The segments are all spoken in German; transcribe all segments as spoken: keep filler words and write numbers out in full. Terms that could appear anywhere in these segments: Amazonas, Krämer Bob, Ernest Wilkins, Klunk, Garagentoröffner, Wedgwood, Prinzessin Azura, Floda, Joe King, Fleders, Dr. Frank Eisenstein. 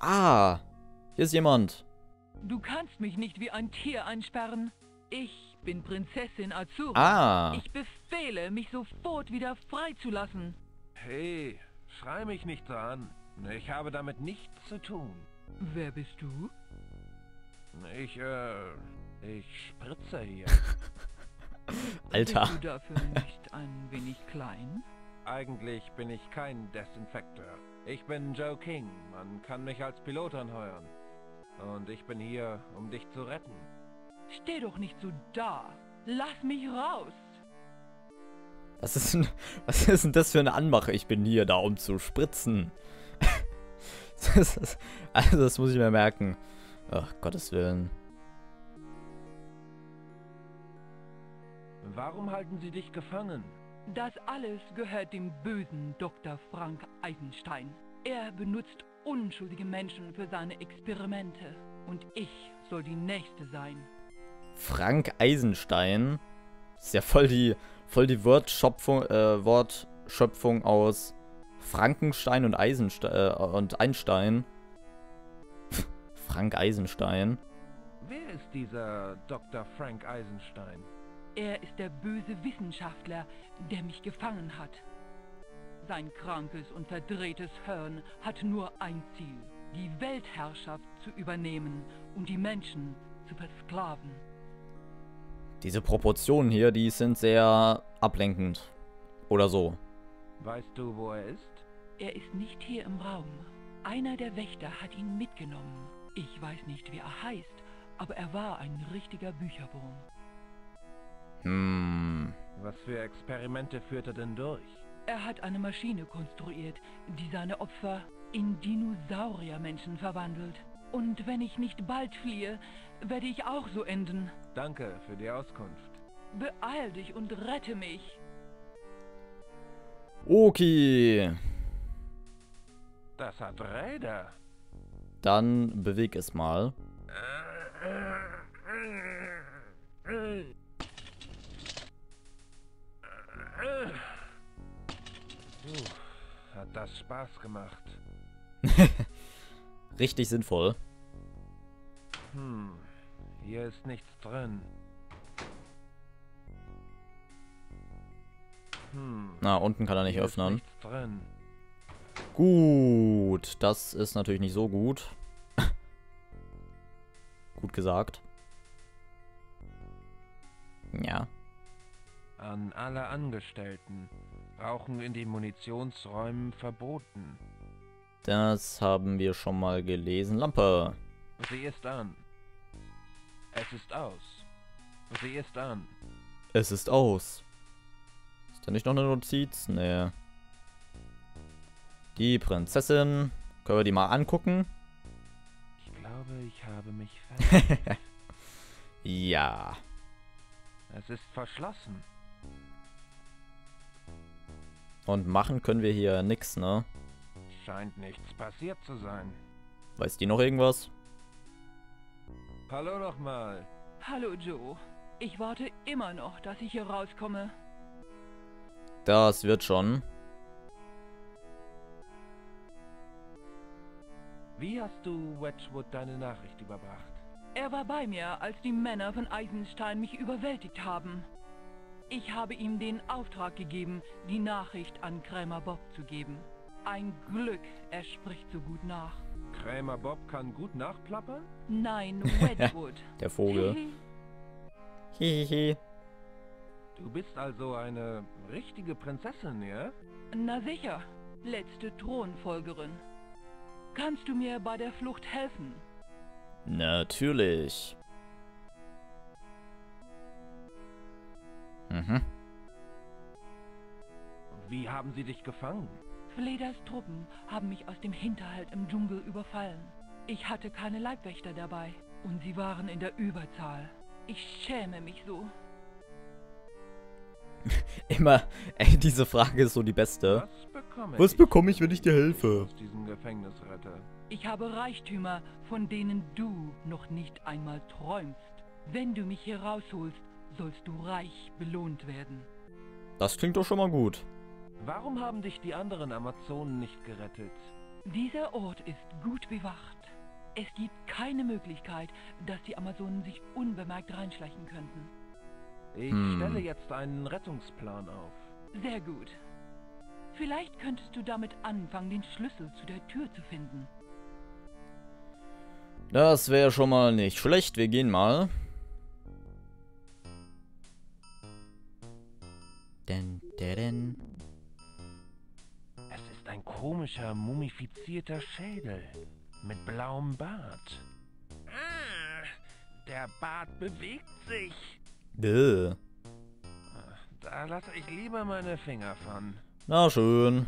Ah, hier ist jemand. Du kannst mich nicht wie ein Tier einsperren. Ich bin Prinzessin Azura. Ah. Ich befehle, mich sofort wieder freizulassen. Hey, schrei mich nicht so an. Ich habe damit nichts zu tun. Wer bist du? Ich, äh, ich spritze hier. Alter. Bist du dafür nicht ein wenig klein? Eigentlich bin ich kein Desinfektor. Ich bin Joe King. Man kann mich als Pilot anheuern. Und ich bin hier, um dich zu retten. Steh doch nicht so da. Lass mich raus. Was ist denn, was ist denn das für eine Anmache? Ich bin hier da, um zu spritzen. Das ist, also das muss ich mir merken. Ach, Gottes Willen. Warum halten Sie dich gefangen? Das alles gehört dem bösen Doktor Frank Eisenstein. Er benutzt unschuldige Menschen für seine Experimente. Und ich soll die Nächste sein. Frank Eisenstein? Ist ja voll die, voll die Wortschöpfung, äh, Wortschöpfung aus Frankenstein und Eisenstein äh, und Einstein. Frank Eisenstein. Wer ist dieser Doktor Frank Eisenstein? Er ist der böse Wissenschaftler, der mich gefangen hat. Sein krankes und verdrehtes Hirn hat nur ein Ziel: die Weltherrschaft zu übernehmen und die Menschen zu versklaven. Diese Proportionen hier, die sind sehr ablenkend. Oder so. Weißt du, wo er ist? Er ist nicht hier im Raum. Einer der Wächter hat ihn mitgenommen. Ich weiß nicht, wie er heißt, aber er war ein richtiger Bücherwurm. Hm. Was für Experimente führt er denn durch? Er hat eine Maschine konstruiert, die seine Opfer in Dinosauriermenschen verwandelt. Und wenn ich nicht bald fliehe, werde ich auch so enden. Danke für die Auskunft. Beeil dich und rette mich. Okay. Das hat Räder. Dann beweg es mal. Puh, hat das Spaß gemacht. Richtig sinnvoll. Hm, hier ist nichts drin. Hm, na, unten kann er nicht öffnen. Gut, das ist natürlich nicht so gut. Gut gesagt. Ja. An alle Angestellten. Rauchen in den Munitionsräumen verboten. Das haben wir schon mal gelesen. Lampe. Sie ist an. Es ist aus. Sie ist an. Es ist aus. Ist da nicht noch eine Notiz? Nee. Die Prinzessin. Können wir die mal angucken? Ich glaube, ich habe mich verletzt. Ja. Es ist verschlossen. Und machen können wir hier nichts, ne? Scheint nichts passiert zu sein. Weiß die noch irgendwas? Hallo nochmal. Hallo Joe. Ich warte immer noch, dass ich hier rauskomme. Das wird schon. Wie hast du Wedgwood deine Nachricht überbracht? Er war bei mir, als die Männer von Eisenstein mich überwältigt haben. Ich habe ihm den Auftrag gegeben, die Nachricht an Krämer Bob zu geben. Ein Glück, er spricht so gut nach. Krämer Bob kann gut nachplappern? Nein, Wedgwood. Der Vogel. Hihihi. Du bist also eine richtige Prinzessin, ja? Na sicher, letzte Thronfolgerin. Kannst du mir bei der Flucht helfen? Natürlich. Mhm. Wie haben sie dich gefangen? Fleders Truppen haben mich aus dem Hinterhalt im Dschungel überfallen. Ich hatte keine Leibwächter dabei und sie waren in der Überzahl. Ich schäme mich so. Immer, ey, diese Frage ist so die beste. Was bekomme ich, Was bekomme ich wenn ich dir helfe? Aus diesem Gefängnisretter. Ich habe Reichtümer, von denen du noch nicht einmal träumst. Wenn du mich hier rausholst, sollst du reich belohnt werden. Das klingt doch schon mal gut. Warum haben dich die anderen Amazonen nicht gerettet? Dieser Ort ist gut bewacht. Es gibt keine Möglichkeit, dass die Amazonen sich unbemerkt reinschleichen könnten. Ich hm. stelle jetzt einen Rettungsplan auf. Sehr gut. Vielleicht könntest du damit anfangen, den Schlüssel zu der Tür zu finden. Das wäre schon mal nicht schlecht. Wir gehen mal. Denn, denn. Es ist ein komischer, mumifizierter Schädel mit blauem Bart. Ah, der Bart bewegt sich. Bäh. Da lasse ich lieber meine Finger von. Na schön.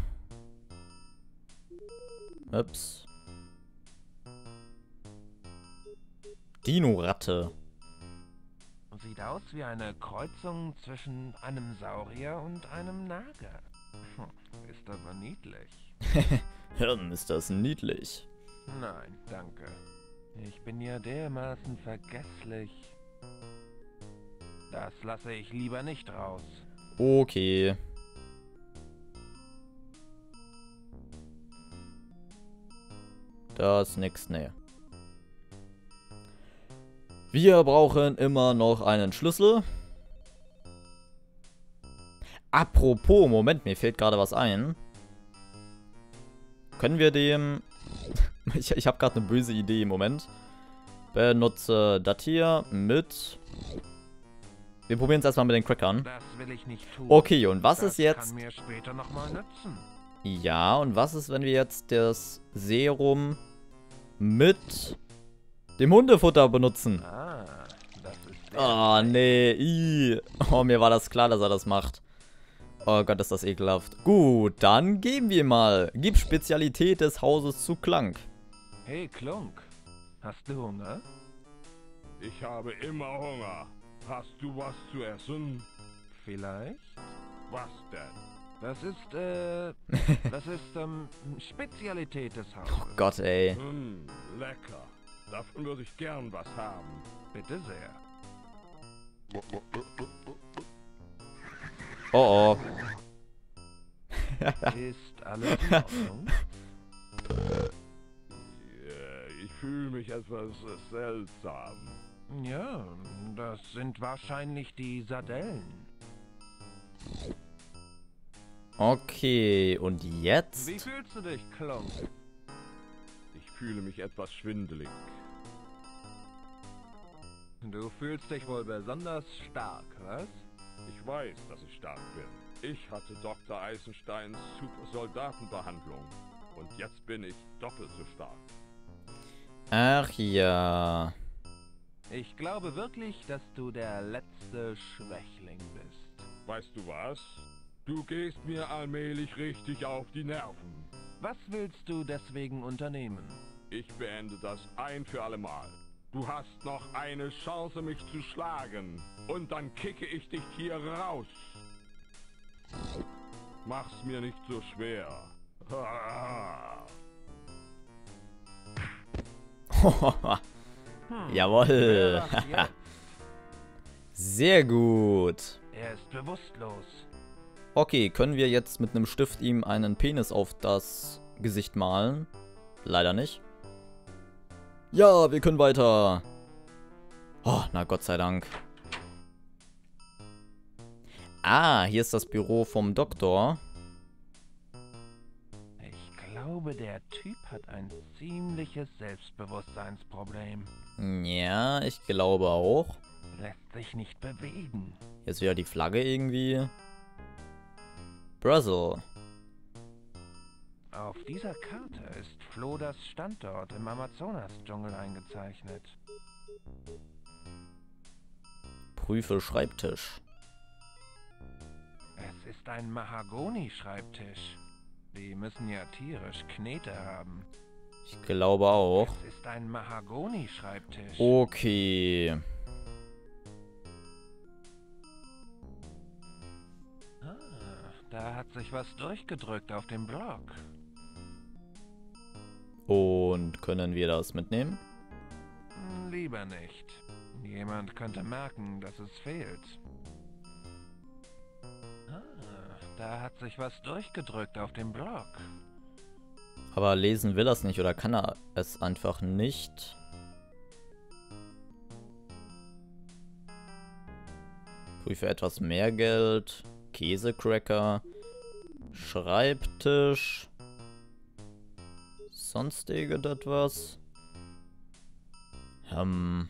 Ups. Dino-Ratte. Sieht aus wie eine Kreuzung zwischen einem Saurier und einem Nager. Hm, ist aber niedlich. Hirn, ist das niedlich. Nein, danke. Ich bin ja dermaßen vergesslich. Das lasse ich lieber nicht raus. Okay. Da ist nichts, ne. Wir brauchen immer noch einen Schlüssel. Apropos, Moment, mir fällt gerade was ein. Können wir dem... Ich, ich habe gerade eine böse Idee im Moment. Benutze das hier mit... Wir probieren es erstmal mit den Crackern. Das will ich nicht tun. Okay, und was das ist jetzt... Kann mir später noch mal nützen. Ja, und was ist, wenn wir jetzt das Serum mit dem Hundefutter benutzen? Ah, das ist oh, nee. Ii. Oh, mir war das klar, dass er das macht. Oh Gott, ist das ekelhaft. Gut, dann geben wir mal. Gib Spezialität des Hauses zu Klunk. Hey, Klunk. Hast du Hunger? Ich habe immer Hunger. Hast du was zu essen? Vielleicht. Was denn? Das ist, äh... das ist, ähm, Spezialität des Hauses. Oh Gott, ey. Hm, lecker. Davon würde ich gern was haben. Bitte sehr. Oh, oh. Ist alles in Ordnung? Yeah, ich fühle mich etwas seltsam. Ja, das sind wahrscheinlich die Sardellen. Okay, und jetzt? Wie fühlst du dich, Klunk? Ich fühle mich etwas schwindelig. Du fühlst dich wohl besonders stark, was? Ich weiß, dass ich stark bin. Ich hatte Doktor Eisensteins Supersoldatenbehandlung. Und jetzt bin ich doppelt so stark. Ach ja. Ich glaube wirklich, dass du der letzte Schwächling bist. Weißt du was? Du gehst mir allmählich richtig auf die Nerven. Was willst du deswegen unternehmen? Ich beende das ein für alle Mal. Du hast noch eine Chance, mich zu schlagen. Und dann kicke ich dich hier raus. Mach's mir nicht so schwer. hm. Jawohl. Sehr gut. Er ist bewusstlos. Okay, können wir jetzt mit einem Stift ihm einen Penis auf das Gesicht malen? Leider nicht. Ja, wir können weiter. Oh, na Gott sei Dank. Ah, hier ist das Büro vom Doktor. Ich glaube, der Typ hat ein ziemliches Selbstbewusstseinsproblem. Ja, ich glaube auch. Lässt sich nicht bewegen. Jetzt wieder die Flagge irgendwie. Brazil. Auf dieser Karte ist Flodas Standort im Amazonas-Dschungel eingezeichnet. Prüfe Schreibtisch. Es ist ein Mahagoni-Schreibtisch. Die müssen ja tierisch Knete haben. Ich glaube auch. Es ist ein Mahagoni-Schreibtisch. Okay. Da hat sich was durchgedrückt auf dem Block. Und können wir das mitnehmen? Lieber nicht. Jemand könnte merken, dass es fehlt. Ah, da hat sich was durchgedrückt auf dem Block. Aber lesen will er es nicht oder kann er es einfach nicht. Prüfe etwas mehr Geld. Käsecracker. Schreibtisch. Sonst irgendetwas. Ähm.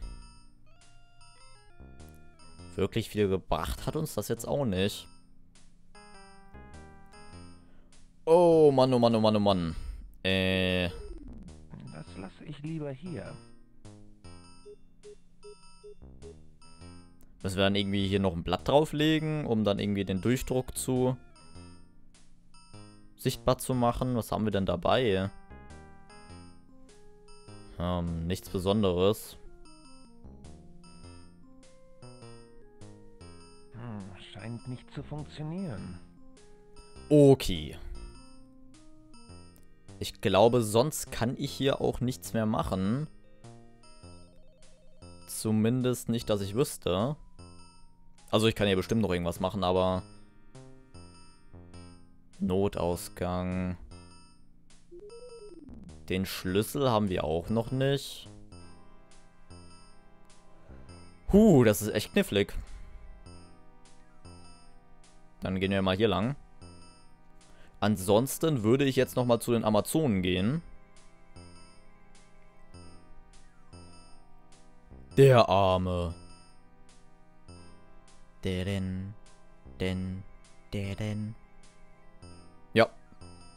Wirklich viel gebracht hat uns das jetzt auch nicht. Oh Mann, oh Mann, oh Mann, oh Mann. Äh. Das lasse ich lieber hier. Müssen wir dann irgendwie hier noch ein Blatt drauflegen, um dann irgendwie den Durchdruck zu sichtbar zu machen. Was haben wir denn dabei? Ähm, nichts Besonderes. Hm, scheint nicht zu funktionieren. Okay. Ich glaube, sonst kann ich hier auch nichts mehr machen. Zumindest nicht, dass ich wüsste. Also ich kann hier bestimmt noch irgendwas machen, aber... Notausgang. Den Schlüssel haben wir auch noch nicht. Huh, das ist echt knifflig. Dann gehen wir mal hier lang. Ansonsten würde ich jetzt nochmal zu den Amazonen gehen. Der Arme. Den, den, den. Ja,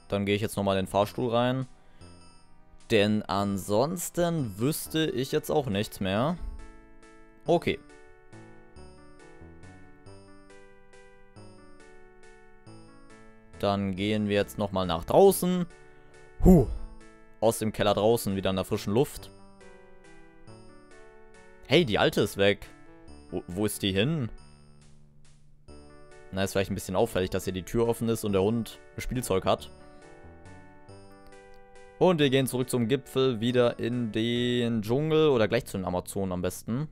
dann gehe ich jetzt nochmal in den Fahrstuhl rein. Denn ansonsten wüsste ich jetzt auch nichts mehr. Okay. Dann gehen wir jetzt nochmal nach draußen. Huh. Aus dem Keller draußen, wieder in der frischen Luft. Hey, die alte ist weg. Wo, wo ist die hin? Na, ist vielleicht ein bisschen auffällig, dass hier die Tür offen ist und der Hund Spielzeug hat. Und wir gehen zurück zum Gipfel, wieder in den Dschungel oder gleich zu den Amazonen am besten.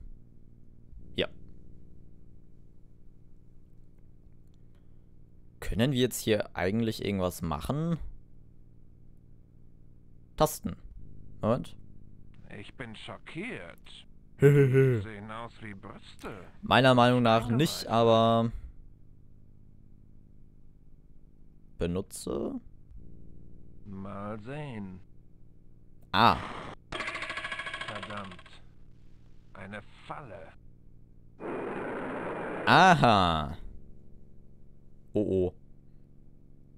Können wir jetzt hier eigentlich irgendwas machen? Tasten. Moment. Ich bin schockiert. Sehen aus wie Brüste. Meiner Meinung nach nicht, aber... Benutze? Mal sehen. Ah. Verdammt. Eine Falle. Aha. Oh oh.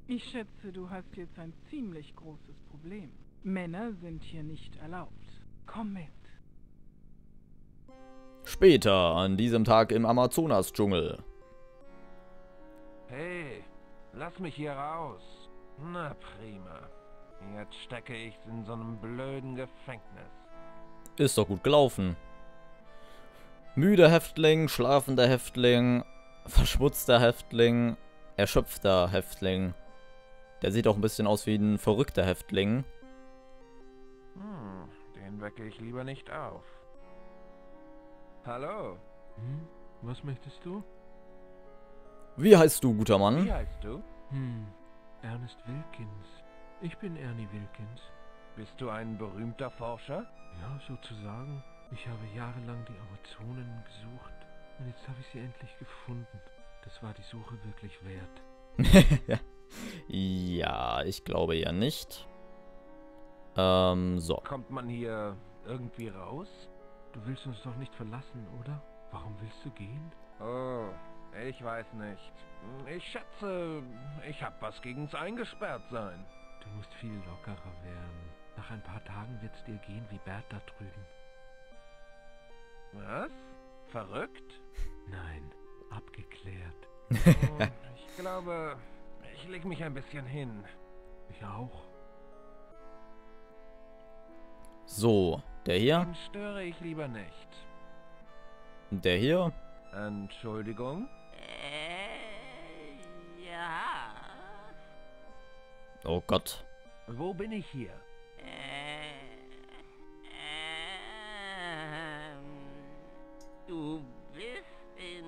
Ich schätze, du hast jetzt ein ziemlich großes Problem. Männer sind hier nicht erlaubt. Komm mit. Später, an diesem Tag im Amazonas-Dschungel. Hey, lass mich hier raus. Na prima. Jetzt stecke ich in so einem blöden Gefängnis. Ist doch gut gelaufen. Müder Häftling, schlafender Häftling, verschmutzter Häftling... Erschöpfter Häftling. Der sieht auch ein bisschen aus wie ein verrückter Häftling. Hm, den wecke ich lieber nicht auf. Hallo? Hm? Was möchtest du? Wie heißt du, guter Mann? Wie heißt du? Hm, Ernest Wilkins. Ich bin Ernie Wilkins. Bist du ein berühmter Forscher? Ja, sozusagen. Ich habe jahrelang die Amazonen gesucht und jetzt habe ich sie endlich gefunden. Das war die Suche wirklich wert. Ja, ich glaube ja nicht. Ähm, so. Kommt man hier irgendwie raus? Du willst uns doch nicht verlassen, oder? Warum willst du gehen? Oh, ich weiß nicht. Ich schätze, ich hab was gegen's Eingesperrtsein. Du musst viel lockerer werden. Nach ein paar Tagen wird's dir gehen wie Bert da drüben. Was? Verrückt? Nein. Abgeklärt. Oh, ich glaube, ich leg mich ein bisschen hin. Ich auch. So, der hier? Den störe ich lieber nicht. Der hier? Entschuldigung? Äh, ja. Oh Gott. Wo bin ich hier? Äh, äh, du bist in...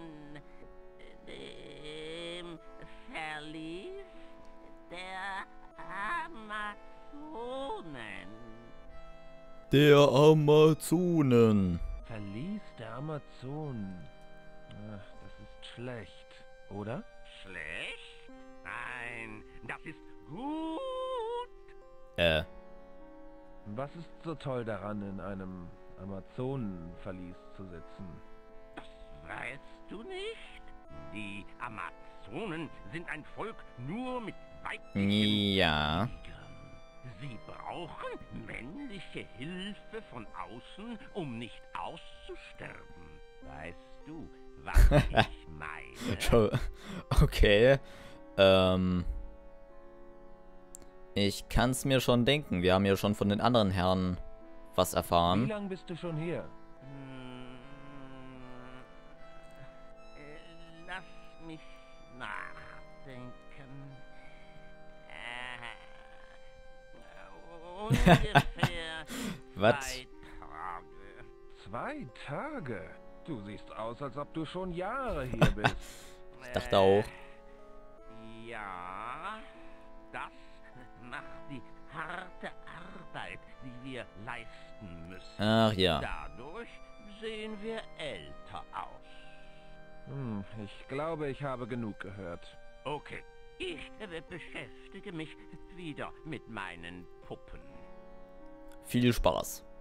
Verlies der Amazon. Der Amazonen. Verlies der Amazonen. Ach, das ist schlecht, oder? Schlecht? Nein, das ist gut. Äh. Was ist so toll daran, in einem Amazonenverlies zu sitzen? Das weißt du nicht? Die Amazonen sind ein Volk nur mit weiblichen Kriegern. Sie brauchen männliche Hilfe von außen, um nicht auszusterben. Weißt du, was ich meine? Okay. Ähm. Ich kann's mir schon denken. Wir haben ja schon von den anderen Herren was erfahren. Wie lange bist du schon hier? Lass mich nachdenken. Ungefähr was? Zwei Tage. Zwei Tage? Du siehst aus, als ob du schon Jahre hier bist. Ich dachte auch. Äh, ja, das macht die harte Arbeit, die wir leisten müssen. Ach ja. Dadurch sehen wir älter aus. Hm, ich glaube, ich habe genug gehört. Okay. Ich äh, beschäftige mich wieder mit meinen Puppen. Viel Spaß.